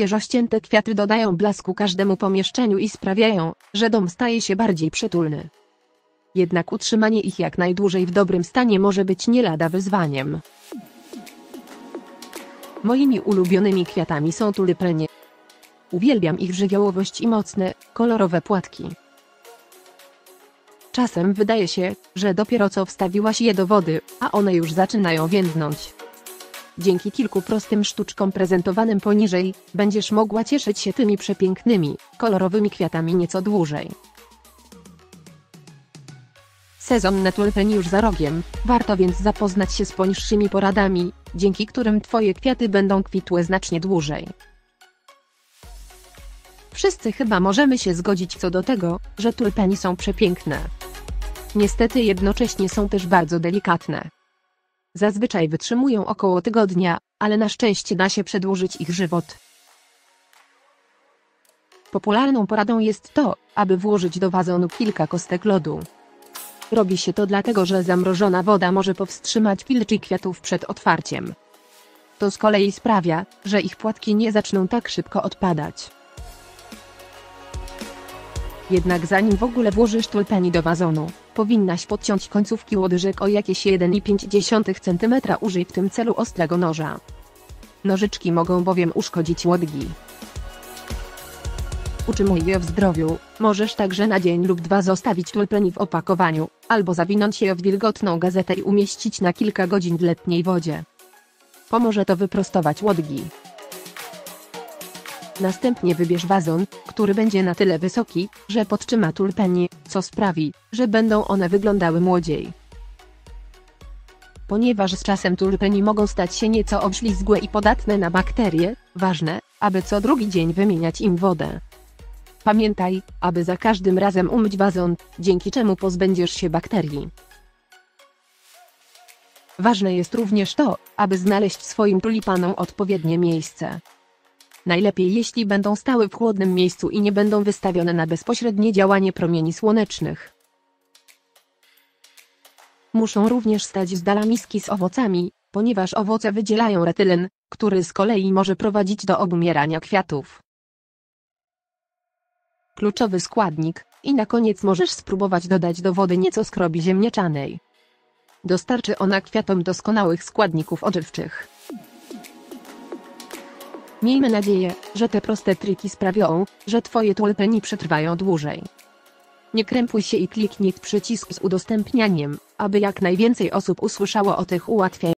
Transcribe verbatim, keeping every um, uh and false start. świeżo ścięte kwiaty dodają blasku każdemu pomieszczeniu i sprawiają, że dom staje się bardziej przytulny. Jednak utrzymanie ich jak najdłużej w dobrym stanie może być nie lada wyzwaniem. Moimi ulubionymi kwiatami są tuliprenie. Uwielbiam ich żywiołowość i mocne, kolorowe płatki. Czasem wydaje się, że dopiero co wstawiłaś je do wody, a one już zaczynają więdnąć. Dzięki kilku prostym sztuczkom prezentowanym poniżej, będziesz mogła cieszyć się tymi przepięknymi, kolorowymi kwiatami nieco dłużej. Sezon na tulipeny już za rogiem, warto więc zapoznać się z poniższymi poradami, dzięki którym Twoje kwiaty będą kwitły znacznie dłużej. Wszyscy chyba możemy się zgodzić co do tego, że tulipeny są przepiękne. Niestety jednocześnie są też bardzo delikatne. Zazwyczaj wytrzymują około tygodnia, ale na szczęście da się przedłużyć ich żywot. Popularną poradą jest to, aby włożyć do wazonu kilka kostek lodu. Robi się to dlatego, że zamrożona woda może powstrzymać wilczy kwiatów przed otwarciem. To z kolei sprawia, że ich płatki nie zaczną tak szybko odpadać. Jednak zanim w ogóle włożysz tulipeni do wazonu, powinnaś podciąć końcówki łodyżek o jakieś jeden i pięć dziesiątych centymetra. Użyj w tym celu ostrego noża. Nożyczki mogą bowiem uszkodzić łodgi. Utrzymuj je w zdrowiu, możesz także na dzień lub dwa zostawić tulipeni w opakowaniu, albo zawinąć je w wilgotną gazetę i umieścić na kilka godzin w letniej wodzie. Pomoże to wyprostować łodgi. Następnie wybierz wazon, który będzie na tyle wysoki, że podtrzyma tulipenie, co sprawi, że będą one wyglądały młodziej. Ponieważ z czasem tulipeny mogą stać się nieco obślizgłe i podatne na bakterie, ważne, aby co drugi dzień wymieniać im wodę. Pamiętaj, aby za każdym razem umyć wazon, dzięki czemu pozbędziesz się bakterii. Ważne jest również to, aby znaleźć swoim tulipanom odpowiednie miejsce. Najlepiej jeśli będą stały w chłodnym miejscu i nie będą wystawione na bezpośrednie działanie promieni słonecznych. Muszą również stać z dala miski z owocami, ponieważ owoce wydzielają retylen, który z kolei może prowadzić do obumierania kwiatów. Kluczowy składnik, i na koniec możesz spróbować dodać do wody nieco skrobi ziemniaczanej. Dostarczy ona kwiatom doskonałych składników odżywczych. Miejmy nadzieję, że te proste triki sprawią, że Twoje tulipeny przetrwają dłużej. Nie krępuj się i kliknij w przycisk z udostępnianiem, aby jak najwięcej osób usłyszało o tych ułatwiających